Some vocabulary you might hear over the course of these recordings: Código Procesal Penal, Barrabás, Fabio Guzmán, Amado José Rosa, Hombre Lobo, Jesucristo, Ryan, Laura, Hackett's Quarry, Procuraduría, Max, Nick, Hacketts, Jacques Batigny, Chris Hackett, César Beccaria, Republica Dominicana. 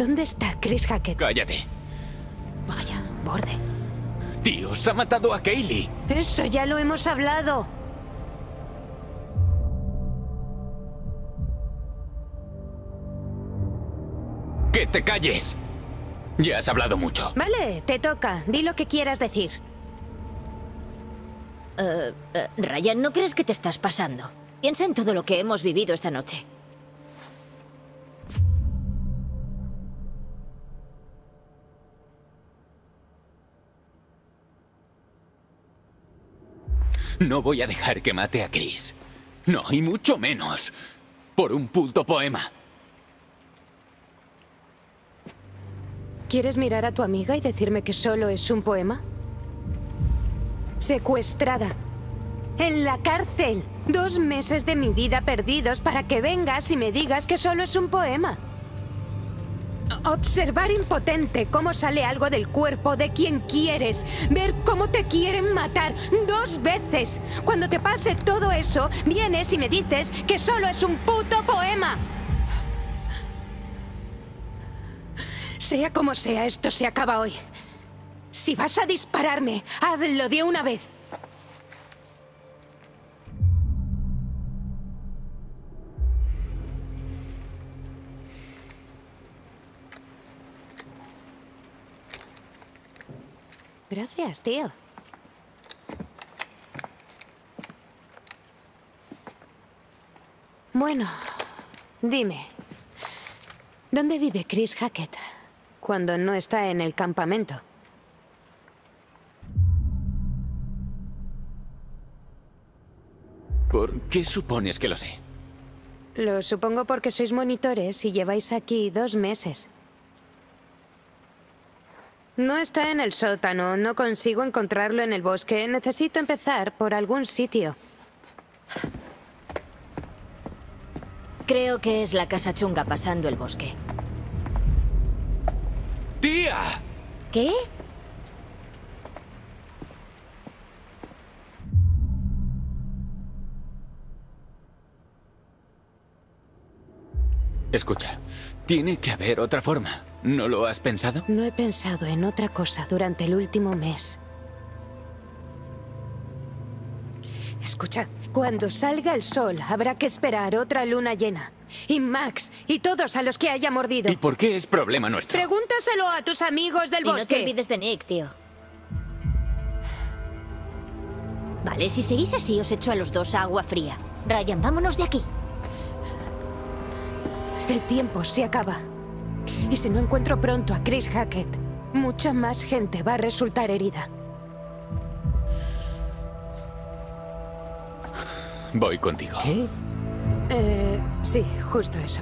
¿Dónde está Chris Hackett? Cállate. Vaya, borde. Dios, ha matado a Kaylee. Eso ya lo hemos hablado. ¡Que te calles! Ya has hablado mucho. Vale, te toca. Di lo que quieras decir. Ryan, ¿no crees que te estás pasando? Piensa en todo lo que hemos vivido esta noche. No voy a dejar que mate a Chris. No, y mucho menos. Por un puto poema. ¿Quieres mirar a tu amiga y decirme que solo es un poema? Secuestrada. En la cárcel. 2 meses de mi vida perdidos para que vengas y me digas que solo es un poema. Observar impotente cómo sale algo del cuerpo de quien quieres. Ver cómo te quieren matar 2 veces. Cuando te pase todo eso, vienes y me dices que solo es un puto poema. Sea como sea, esto se acaba hoy. Si vas a dispararme, hazlo de una vez. Gracias, tío. Bueno, dime, ¿dónde vive Chris Hackett cuando no está en el campamento? ¿Por qué supones que lo sé? Lo supongo porque sois monitores y lleváis aquí 2 meses. No está en el sótano, no consigo encontrarlo en el bosque. Necesito empezar por algún sitio. Creo que es la casa chunga pasando el bosque. ¡Tía! ¿Qué? Escucha, tiene que haber otra forma. ¿No lo has pensado? No he pensado en otra cosa durante el último mes. Escuchad, cuando salga el sol habrá que esperar otra luna llena. Y Max, y todos a los que haya mordido. ¿Y por qué es problema nuestro? Pregúntaselo a tus amigos del bosque. Y no te olvides de Nick, tío. Vale, si seguís así os echo a los dos a agua fría. Ryan, vámonos de aquí. El tiempo se acaba. Y si no encuentro pronto a Chris Hackett, mucha más gente va a resultar herida. Voy contigo. ¿Qué? Sí, justo eso.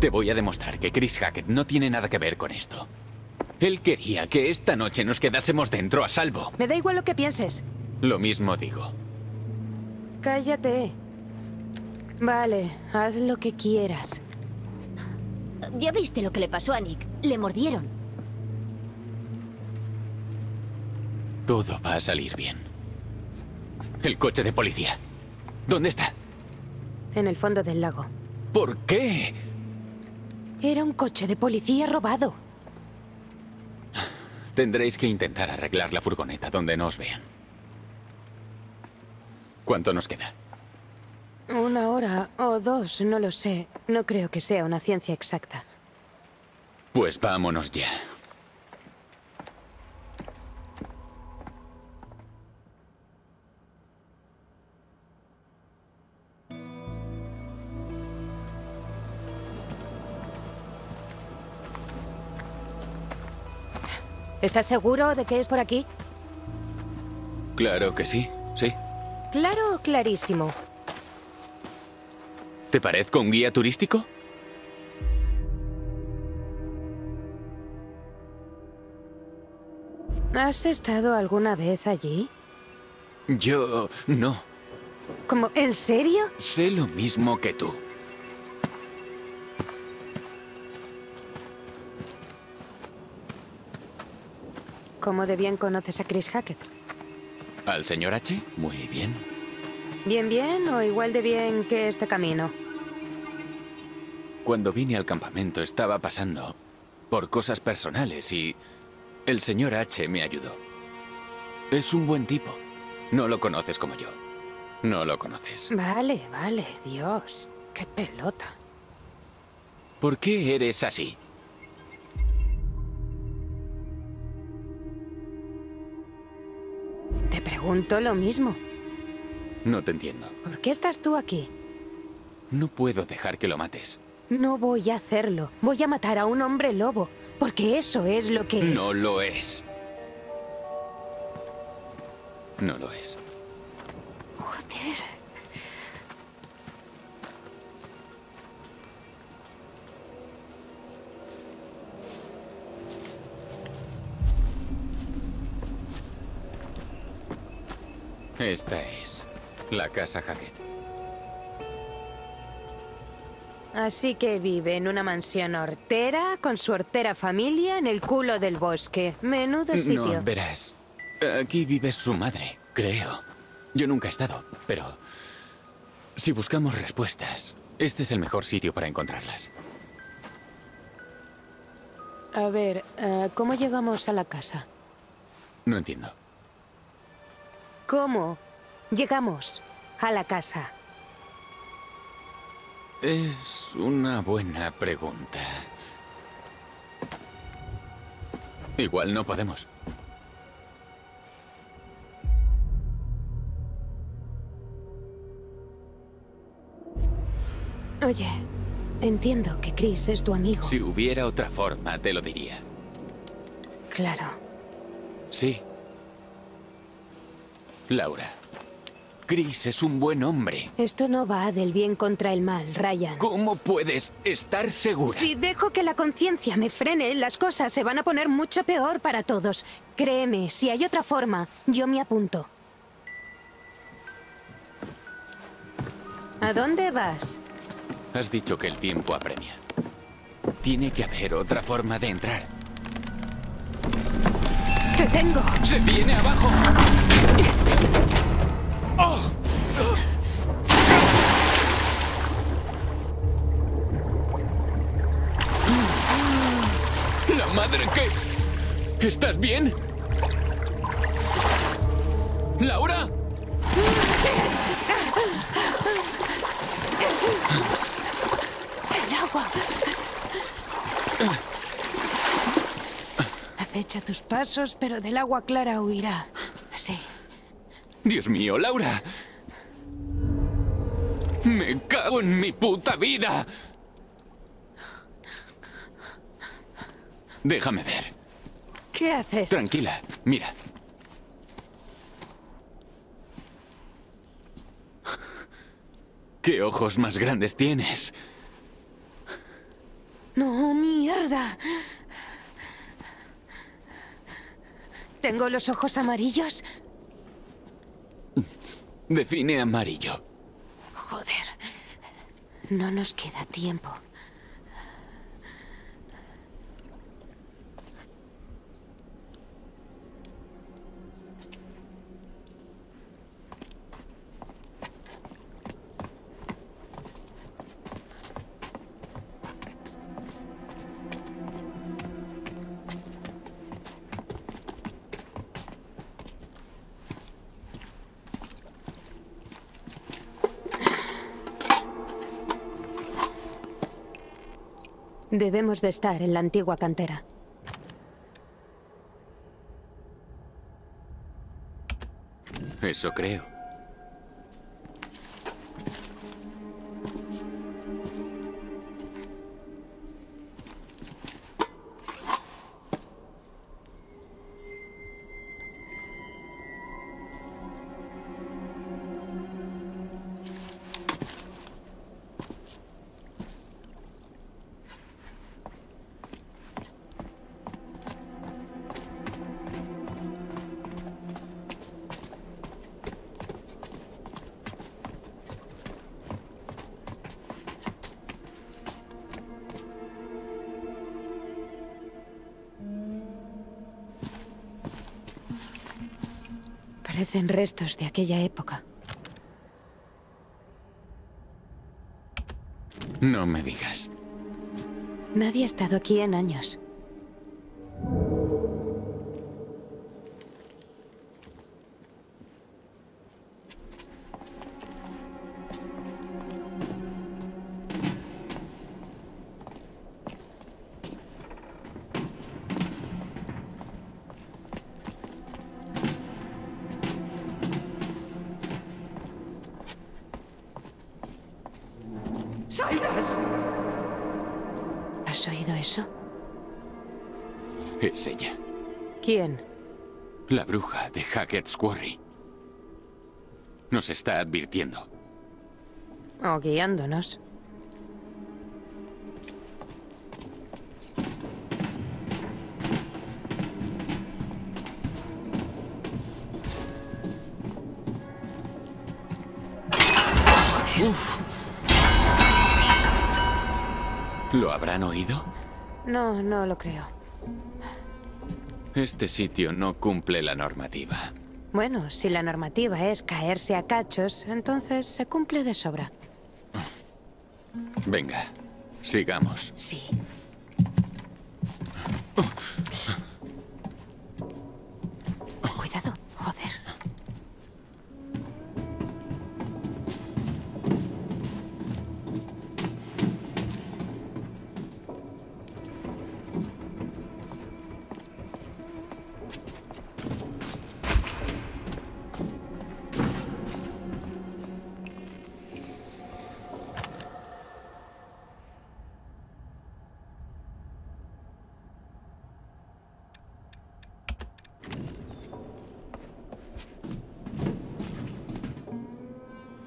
Te voy a demostrar que Chris Hackett no tiene nada que ver con esto. Él quería que esta noche nos quedásemos dentro a salvo. Me da igual lo que pienses. Lo mismo digo. Cállate. Vale, haz lo que quieras. Ya viste lo que le pasó a Nick. Le mordieron. Todo va a salir bien. El coche de policía. ¿Dónde está? En el fondo del lago. ¿Por qué? Era un coche de policía robado. Tendréis que intentar arreglar la furgoneta donde no os vean. ¿Cuánto nos queda? 1 hora o 2, no lo sé. No creo que sea una ciencia exacta. Pues vámonos ya. ¿Estás seguro de que es por aquí? Claro que sí, sí. Claro, clarísimo. ¿Te parezco un guía turístico? ¿Has estado alguna vez allí? Yo no. ¿Cómo? ¿En serio? Sé lo mismo que tú. ¿Cómo de bien conoces a Chris Hackett? ¿Al señor H? Muy bien. ¿Bien, bien o igual de bien que este camino? Cuando vine al campamento estaba pasando por cosas personales y el señor H me ayudó. Es un buen tipo. No lo conoces como yo. No lo conoces. Vale, vale, Dios. Qué pelota. ¿Por qué eres así? Te pregunto lo mismo. No te entiendo. ¿Por qué estás tú aquí? No puedo dejar que lo mates. No voy a hacerlo. Voy a matar a un hombre lobo, porque eso es lo que es. No lo es. No lo es. Joder. Esta es la casa Hackett. Así que vive en una mansión hortera con su hortera familia en el culo del bosque. Menudo sitio. No, verás. Aquí vive su madre, creo. Yo nunca he estado, pero si buscamos respuestas, este es el mejor sitio para encontrarlas. A ver, ¿cómo llegamos a la casa? No entiendo. ¿Cómo llegamos a la casa? Es una buena pregunta. Igual no podemos. Oye, entiendo que Chris es tu amigo. Si hubiera otra forma, te lo diría. Claro. Sí. Laura, Chris es un buen hombre. Esto no va del bien contra el mal, Ryan. ¿Cómo puedes estar segura? Si dejo que la conciencia me frene, las cosas se van a poner mucho peor para todos. Créeme, si hay otra forma, yo me apunto. ¿A dónde vas? Has dicho que el tiempo apremia. Tiene que haber otra forma de entrar. ¡Te tengo! ¡Se viene abajo! ¡Oh! ¡La madre que... ¿Estás bien? ¿Laura? ¡El agua! Acecha tus pasos, pero del agua clara huirá. Sí. Dios mío, Laura. Me cago en mi puta vida. Déjame ver. ¿Qué haces? Tranquila, mira. ¿Qué ojos más grandes tienes? No, mierda. ¿Tengo los ojos amarillos? Define amarillo. Joder. No nos queda tiempo. Debemos de estar en la antigua cantera. Eso creo. Parecen restos de aquella época. No me digas. Nadie ha estado aquí en años. ¿Has oído eso? Es ella. ¿Quién? La bruja de Hackett's Quarry. Nos está advirtiendo. O guiándonos. Uf. ¿Lo habrán oído? No, no lo creo. Este sitio no cumple la normativa. Bueno, si la normativa es caerse a cachos, entonces se cumple de sobra. Venga, sigamos. Sí. Cuidado, joder.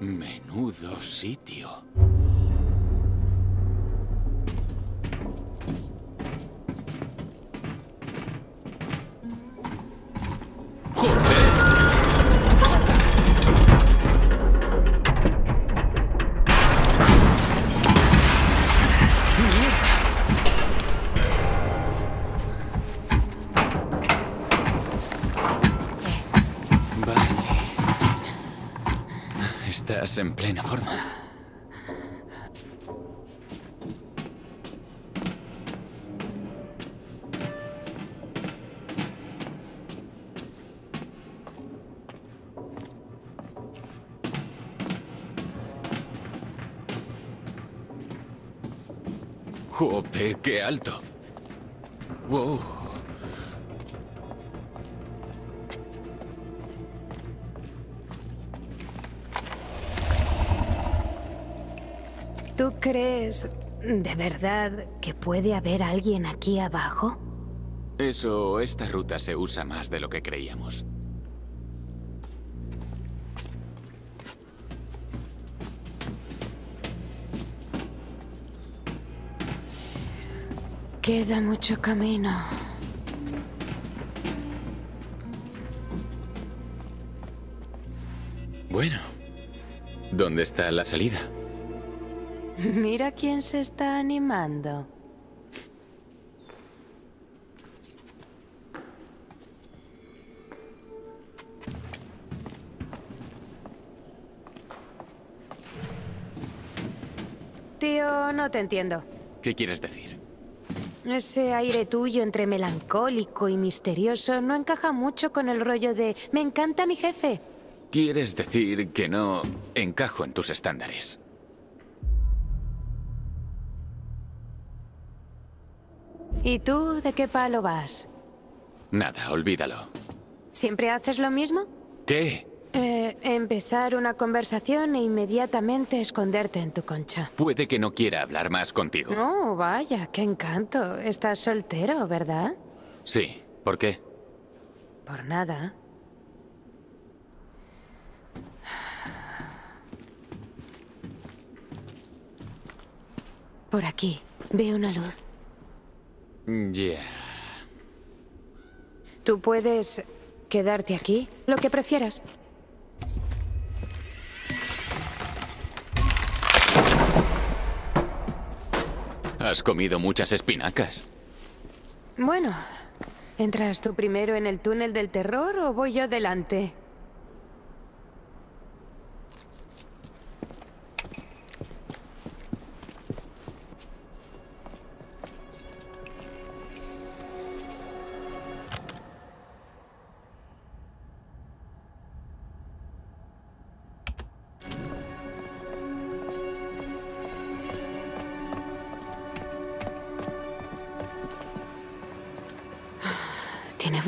Menudo sitio. ¡Joder! Estás en plena forma. ¡Jope, qué alto! ¡Wow! ¿Tú crees de verdad que puede haber alguien aquí abajo? Eso, esta ruta se usa más de lo que creíamos. Queda mucho camino. Bueno, ¿dónde está la salida? Mira quién se está animando. Tío, no te entiendo. ¿Qué quieres decir? Ese aire tuyo entre melancólico y misterioso no encaja mucho con el rollo de "me encanta mi jefe". ¿Quieres decir que no encajo en tus estándares? ¿Y tú de qué palo vas? Nada, olvídalo. ¿Siempre haces lo mismo? ¿Qué? Empezar una conversación e inmediatamente esconderte en tu concha. Puede que no quiera hablar más contigo. No, vaya, qué encanto. Estás soltero, ¿verdad? Sí, ¿por qué? Por nada. Por aquí, veo una luz. Yeah. Tú puedes quedarte aquí, lo que prefieras. Has comido muchas espinacas. Bueno, ¿entras tú primero en el túnel del terror o voy yo delante?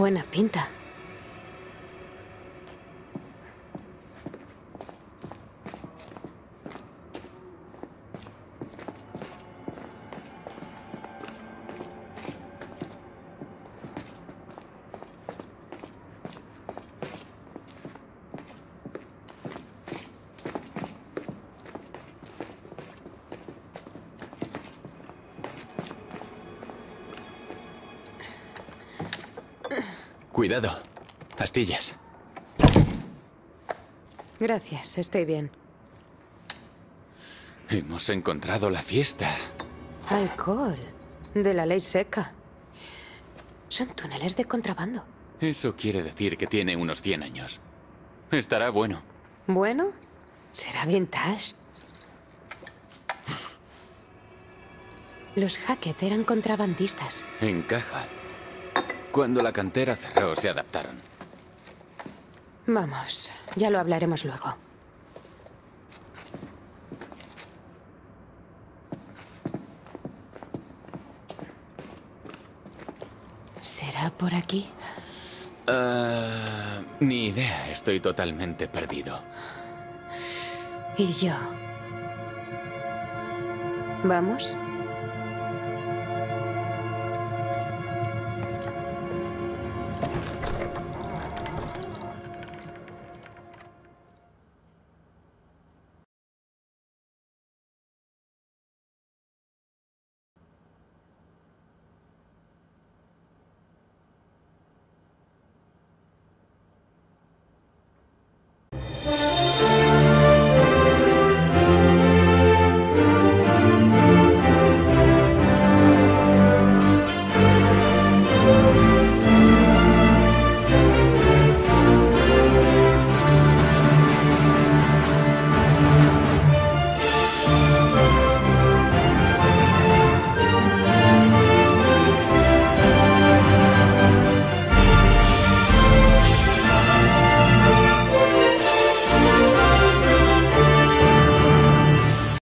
buena pinta. Cuidado. Pastillas. Gracias, estoy bien. Hemos encontrado la fiesta. Alcohol. De la ley seca. Son túneles de contrabando. Eso quiere decir que tiene unos 100 años. Estará bueno. ¿Bueno? Será vintage. Los Hackett eran contrabandistas. Encaja. Cuando la cantera cerró, se adaptaron. Vamos, ya lo hablaremos luego. ¿Será por aquí? Ni idea, estoy totalmente perdido. ¿Y yo? ¿Vamos?